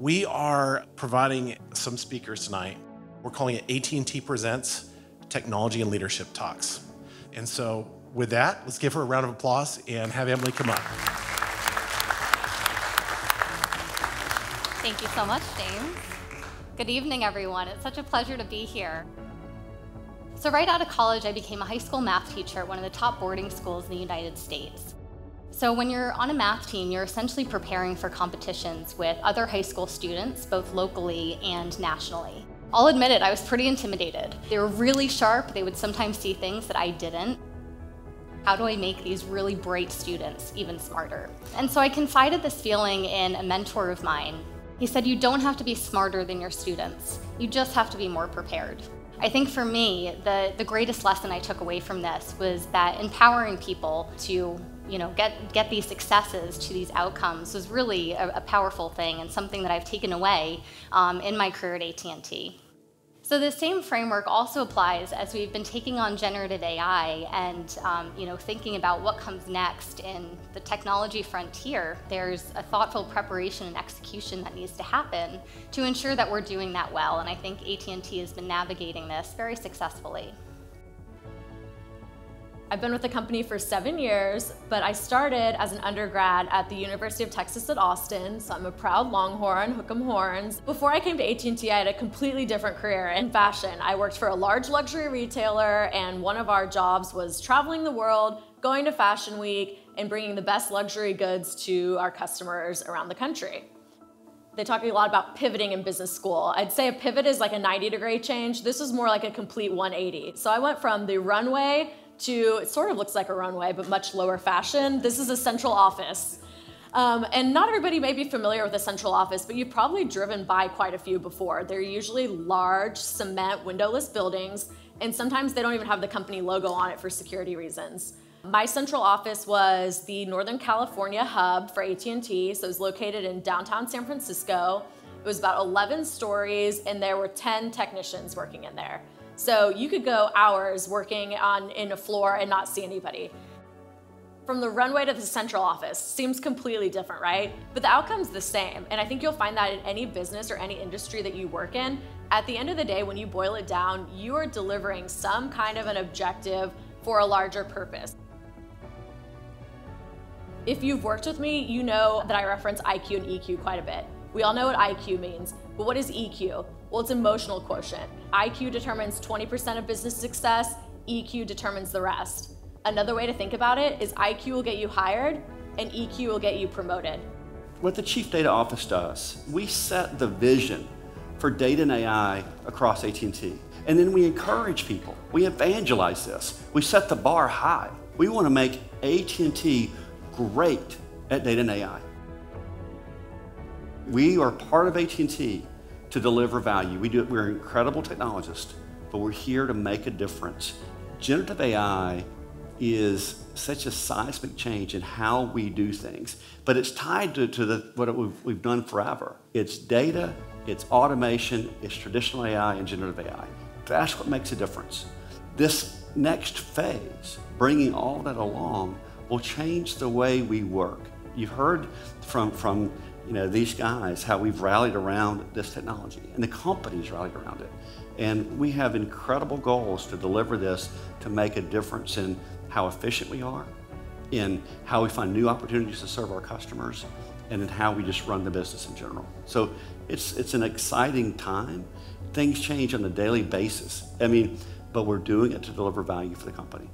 We are providing some speakers tonight. We're calling it AT&T Presents Technology and Leadership Talks. And so with that, let's give her a round of applause and have Emily come up. Thank you so much, James. Good evening, everyone. It's such a pleasure to be here. So right out of college, I became a high school math teacher at one of the top boarding schools in the United States. So when you're on a math team, you're essentially preparing for competitions with other high school students, both locally and nationally. I'll admit it, I was pretty intimidated. They were really sharp. They would sometimes see things that I didn't. How do I make these really bright students even smarter? And so I confided this feeling in a mentor of mine. He said, you don't have to be smarter than your students. You just have to be more prepared. I think for me, the greatest lesson I took away from this was that empowering people to get these successes to these outcomes was really a powerful thing and something that I've taken away in my career at AT&T. So the same framework also applies as we've been taking on generative AI and thinking about what comes next in the technology frontier. There's a thoughtful preparation and execution that needs to happen to ensure that we're doing that well, and I think AT&T has been navigating this very successfully. I've been with the company for 7 years, but I started as an undergrad at the University of Texas at Austin, so I'm a proud Longhorn, hook 'em horns. Before I came to AT&T, I had a completely different career in fashion. I worked for a large luxury retailer, and one of our jobs was traveling the world, going to Fashion Week, and bringing the best luxury goods to our customers around the country. They talk a lot about pivoting in business school. I'd say a pivot is like a 90-degree change. This is more like a complete 180. So I went from the runway to, it sort of looks like a runway, but much lower fashion. This is a central office. And not everybody may be familiar with a central office, but you've probably driven by quite a few before. They're usually large cement windowless buildings, and sometimes they don't even have the company logo on it for security reasons. My central office was the Northern California hub for AT&T, so it was located in downtown San Francisco. It was about 11 stories, and there were 10 technicians working in there. So you could go hours working in a floor and not see anybody. From the runway to the central office seems completely different, right? But the outcome's the same. And I think you'll find that in any business or any industry that you work in, at the end of the day, when you boil it down, you are delivering some kind of an objective for a larger purpose. If you've worked with me, you know that I reference IQ and EQ quite a bit. We all know what IQ means, but what is EQ? Well, it's emotional quotient. IQ determines 20% of business success, EQ determines the rest. Another way to think about it is IQ will get you hired and EQ will get you promoted. What the Chief Data Office does, we set the vision for data and AI across AT&T, and then we encourage people. We evangelize this. We set the bar high. We want to make AT&T great at data and AI. We are part of AT&T to deliver value. We're incredible technologists, but we're here to make a difference. Generative AI is such a seismic change in how we do things, but it's tied to what we've done forever. It's data, it's automation, it's traditional AI and generative AI. That's what makes a difference. This next phase, bringing all that along, will change the way we work. You've heard from these guys, how we've rallied around this technology, and the company's rallied around it. And we have incredible goals to deliver this to make a difference in how efficient we are, in how we find new opportunities to serve our customers, and in how we just run the business in general. So it's an exciting time. Things change on a daily basis. I mean, but we're doing it to deliver value for the company.